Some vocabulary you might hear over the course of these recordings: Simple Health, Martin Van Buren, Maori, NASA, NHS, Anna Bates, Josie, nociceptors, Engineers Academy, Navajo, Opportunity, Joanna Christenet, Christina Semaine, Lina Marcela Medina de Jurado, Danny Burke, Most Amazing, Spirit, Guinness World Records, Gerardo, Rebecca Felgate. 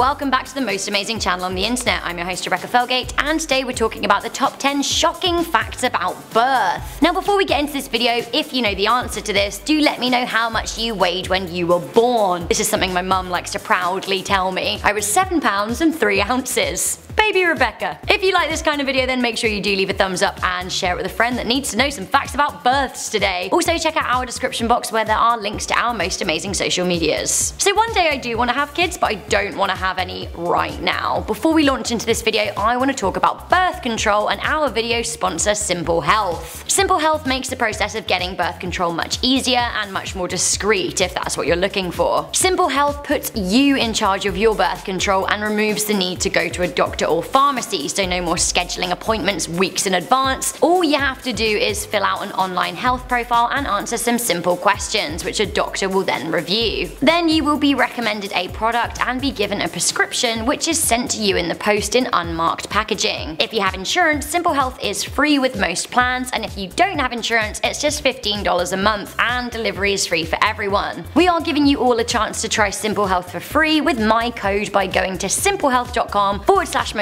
welcome back to the most amazing channel on the internet. I'm your host Rebecca Felgate, and today we're talking about the top 10 shocking facts about birth. Now before we get into this video, if you know the answer to this, do let me know how much you weighed when you were born. This is something my mum likes to proudly tell me. I was 7 pounds and 3 ounces. Baby Rebecca. If you like this kind of video, then make sure you do leave a thumbs up and share it with a friend that needs to know some facts about births today. Also check out our description box where there are links to our most amazing social medias. So one day I do want to have kids, but I don't want to have any right now. Before we launch into this video, I want to talk about birth control and our video sponsor Simple Health. Simple Health makes the process of getting birth control much easier and much more discreet if that's what you're looking for. Simple Health puts you in charge of your birth control and removes the need to go to a doctor or pharmacy, so no more scheduling appointments weeks in advance. All you have to do is fill out an online health profile and answer some simple questions, which a doctor will then review. Then you will be recommended a product and be given a prescription, which is sent to you in the post in unmarked packaging. If you have insurance, Simple Health is free with most plans, and if you don't have insurance, it's just $15 a month and delivery is free for everyone. We are giving you all a chance to try Simple Health for free with my code by going to simplehealth.com/mostamazing,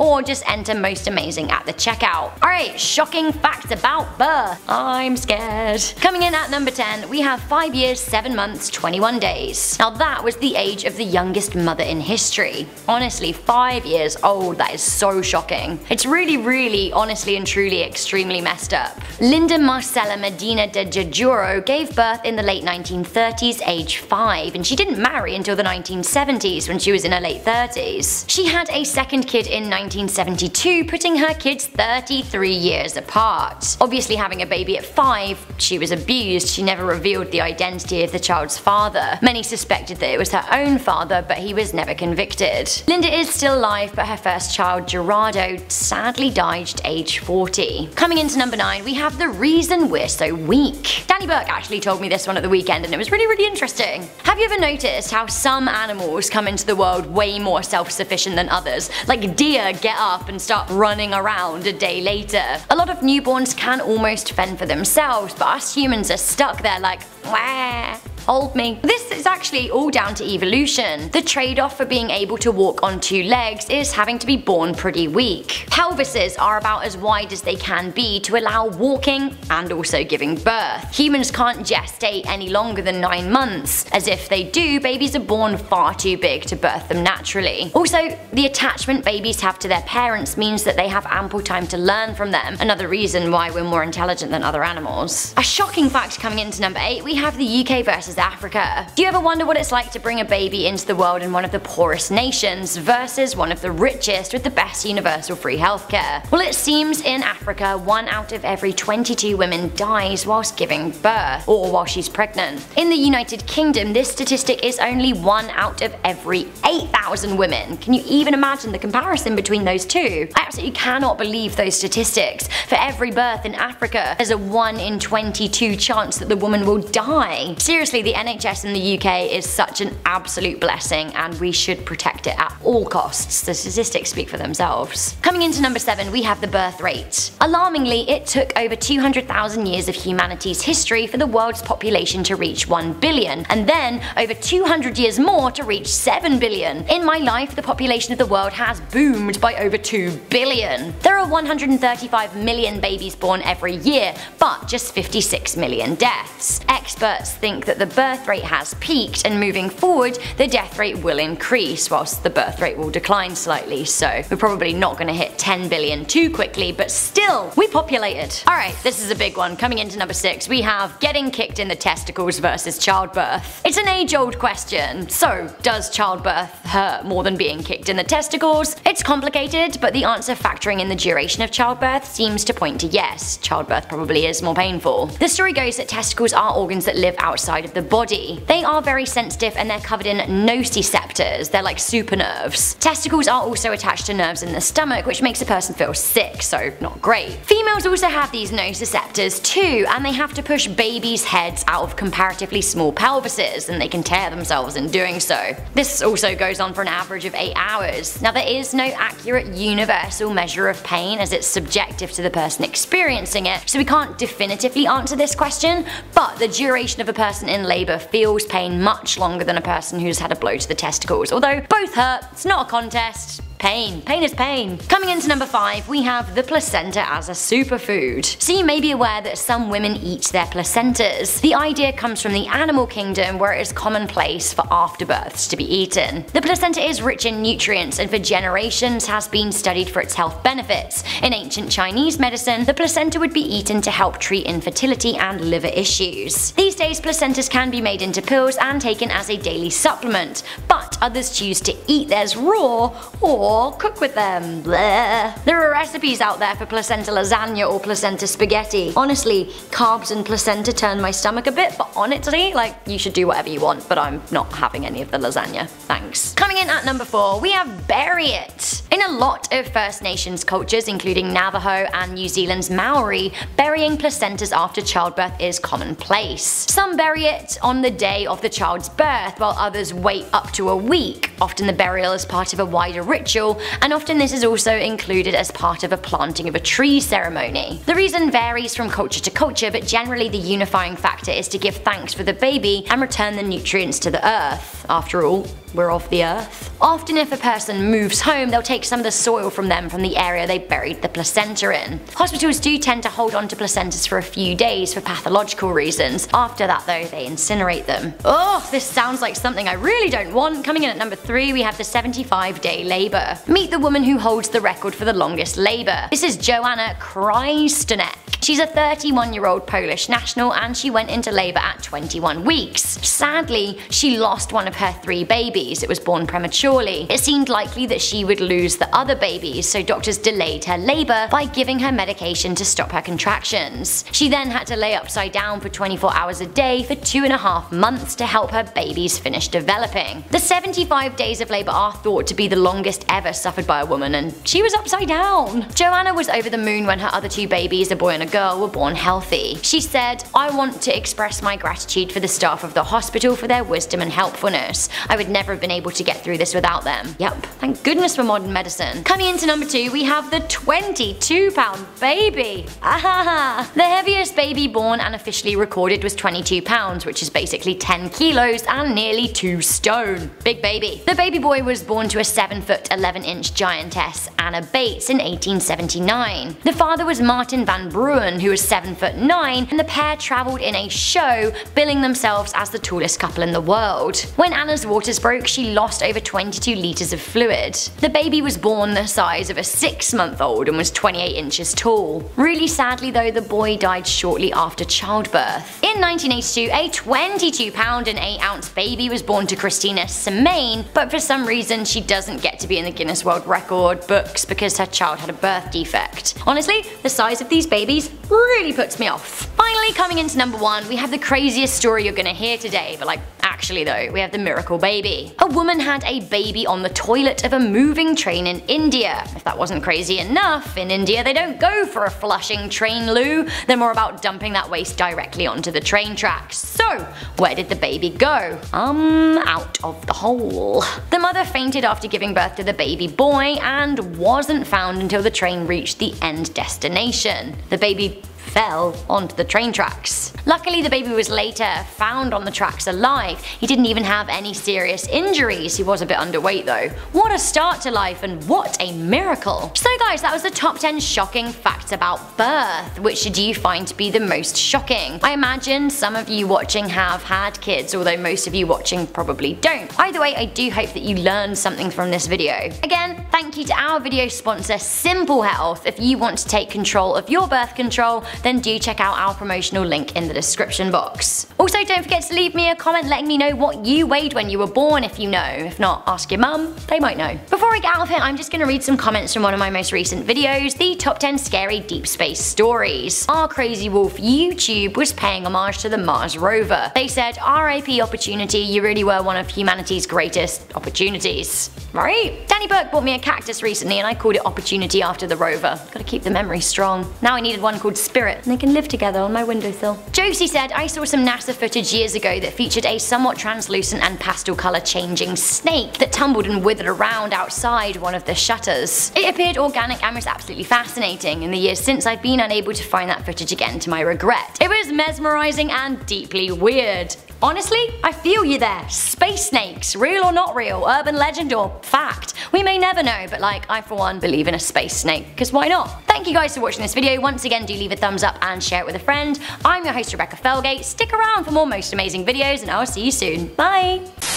or just enter most amazing at the checkout. Alright, shocking facts about birth. I'm scared. Coming in at number 10, we have 5 years, 7 months, 21 days. Now that was the age of the youngest mother in history. Honestly, 5 years old, that is so shocking. It's really, honestly and truly extremely messed up. Lina Marcela Medina de Jurado gave birth in the late 1930s, age 5, and she didn't marry until the 1970s when she was in her late 30s. She had a second kid in 1972, putting her kids 33 years apart. Obviously having a baby at 5, she was abused. She never revealed the identity of the child's father. Many suspected that it was her own father, but he was never convicted. Lina is still alive, but her first child, Gerardo, sadly died at age 40. Coming into number 9, we have the reason we're so weak. Danny Burke actually told me this one at the weekend, and it was really interesting. Have you ever noticed how some animals come into the world way more self-sufficient than others? Like deer get up and start running around a day later. A lot of newborns can almost fend for themselves, but us humans are stuck there like, wah, hold me. This is actually all down to evolution. The trade-off for being able to walk on 2 legs is having to be born pretty weak. Pelvises are about as wide as they can be to allow walking and also giving birth. Humans can't gestate any longer than 9 months, as if they do, babies are born far too big to birth them naturally. Also, the attachment babies have to their parents means that they have ample time to learn from them, another reason why we're more intelligent than other animals. A shocking fact coming into number 8, we have the UK versus Africa. Do you ever wonder what it's like to bring a baby into the world in one of the poorest nations versus one of the richest with the best universal free healthcare? Well, it seems in Africa, 1 out of every 22 women dies whilst giving birth, or while she's pregnant. In the United Kingdom, this statistic is only 1 out of every 8,000 women. Can you even imagine the comparison between those two? I absolutely cannot believe those statistics. For every birth in Africa, there's a 1 in 22 chance that the woman will die. Seriously, the NHS in the UK is such an absolute blessing, and we should protect it at all costs. The statistics speak for themselves. Coming into number 7, we have the birth rate. Alarmingly, it took over 200,000 years of humanity's history for the world's population to reach 1 billion, and then over 200 years more to reach 7 billion. In my life, the population of the world has boomed by over 2 billion. There are 135 million babies born every year, but just 56 million deaths. Experts think that the birth rate has peaked, and moving forward, the death rate will increase, whilst the birth rate will decline slightly, so we're probably not going to hit 10 billion too quickly, but still, we populated. Alright, this is a big one. Coming into number 6, we have getting kicked in the testicles versus childbirth. It's an age-old question, so does childbirth hurt more than being kicked in the testicles? It's complicated, but the answer factoring in the duration of childbirth seems to point to yes, childbirth probably is more painful. The story goes that testicles are organs that live outside of the body. They are very sensitive and they're covered in nociceptors, they're like super nerves. Testicles are also attached to nerves in the stomach, which makes a person feel sick, so not great. Females also have these nociceptors too, and they have to push babies' heads out of comparatively small pelvises, and they can tear themselves in doing so. This also goes on for an average of 8 hours. Now there is no accurate universal measure of pain, as it's subjective to the person experiencing it, so we can't definitively answer this question, but the duration of a person in labor feels pain much longer than a person who's had a blow to the testicles. Although both hurt, it's not a contest. Pain. Pain is pain. Coming into number 5, we have the placenta as a superfood. So you may be aware that some women eat their placentas. The idea comes from the animal kingdom, where it is commonplace for afterbirths to be eaten. The placenta is rich in nutrients and for generations has been studied for its health benefits. In ancient Chinese medicine, the placenta would be eaten to help treat infertility and liver issues. These days, placentas can be made into pills and taken as a daily supplement, but others choose to eat theirs raw or cook with them. Bleh. There are recipes out there for placenta lasagna or placenta spaghetti. Honestly, carbs and placenta turn my stomach a bit, but honestly, like, you should do whatever you want, but I'm not having any of the lasagna. Thanks. Coming in at number 4, we have bury it. In a lot of First Nations cultures, including Navajo and New Zealand's Maori, burying placentas after childbirth is commonplace. Some bury it on the day of the child's birth, while others wait up to a week. Often the burial is part of a wider ritual, and often this is also included as part of a planting of a tree ceremony. The reason varies from culture to culture, but generally the unifying factor is to give thanks for the baby and return the nutrients to the earth. After all, we're off the earth. Often if a person moves home, they'll take some of the soil from them from the area they buried the placenta in. Hospitals do tend to hold on to placentas for a few days for pathological reasons. After that though, they incinerate them. Oh, this sounds like something I really don't want. Coming in at number 3, we have the 75-day labour. Meet the woman who holds the record for the longest labour. This is Joanna Christenet. She's a 31-year-old Polish national and she went into labour at 21 weeks. Sadly, she lost one of her 3 babies. It was born prematurely. It seemed likely that she would lose the other babies, so doctors delayed her labour by giving her medication to stop her contractions. She then had to lay upside down for 24 hours a day for 2.5 months to help her babies finish developing. The 75 days of labour are thought to be the longest ever suffered by a woman, and she was upside down. Joanna was over the moon when her other 2 babies, a boy and a girl, were born healthy. She said, "I want to express my gratitude for the staff of the hospital for their wisdom and helpfulness. I would never have been able to get through this without them." Yep, thank goodness for modern medicine. Coming into number 2, we have the 22-pound baby. Ah-ha-ha. The heaviest baby born and officially recorded was 22 pounds, which is basically 10 kilos and nearly 2 stone. Big baby. The baby boy was born to a 7-foot, 11-inch giantess, Anna Bates, in 1879. The father was Martin Van Buren, who was 7'9", and the pair travelled in a show, billing themselves as the tallest couple in the world. When Anna's waters broke, she lost over 22 litres of fluid. The baby was born the size of a 6-month-old and was 28 inches tall. Really sadly though, the boy died shortly after childbirth. In 1982, a 22-pound and 8-ounce baby was born to Christina Semaine, but for some reason she doesn't get to be in the Guinness World Record books because her child had a birth defect. Honestly, the size of these babies really puts me off. Finally, coming into number 1, we have the craziest story you're gonna hear today, but like, actually though, we have the miracle baby. A woman had a baby on the toilet of a moving train in India. If that wasn't crazy enough, in India they don't go for a flushing train loo, they're more about dumping that waste directly onto the train tracks. So, where did the baby go? Out of the hole. The mother fainted after giving birth to the baby boy and wasn't found until the train reached the end destination. The baby fell onto the train tracks. Luckily, the baby was later found on the tracks alive. He didn't even have any serious injuries. He was a bit underweight though. What a start to life and what a miracle. So guys, that was the top 10 shocking facts about birth. Which do you find to be the most shocking? I imagine some of you watching have had kids, although most of you watching probably don't. Either way, I do hope that you learned something from this video. Again, thank you to our video sponsor, Simple Health. If you want to take control of your birth control, then do check out our promotional link in the description box. Also, don't forget to leave me a comment letting me know what you weighed when you were born if you know. If not, ask your mum, they might know. Before I get out of here, I'm just gonna read some comments from one of my most recent videos, the top 10 scary deep space stories. Our Crazy Wolf YouTube was paying homage to the Mars rover. They said, "RIP Opportunity, you really were one of humanity's greatest opportunities." Right? Danny Burke bought me a cactus recently and I called it Opportunity after the rover. Gotta keep the memory strong. Now I needed one called Spirit, and they can live together on my windowsill. Josie said, "I saw some NASA footage years ago that featured a somewhat translucent and pastel colour changing snake that tumbled and withered around outside one of the shutters. It appeared organic and was absolutely fascinating. In the years since, I've been unable to find that footage again to my regret. It was mesmerising and deeply weird." Honestly, I feel you there. Space snakes, real or not real, urban legend or fact. We may never know, but like, I for one believe in a space snake, because why not? Thank you guys for watching this video. Once again, do leave a thumbs up and share it with a friend. I'm your host, Rebecca Felgate. Stick around for more most amazing videos, and I'll see you soon. Bye!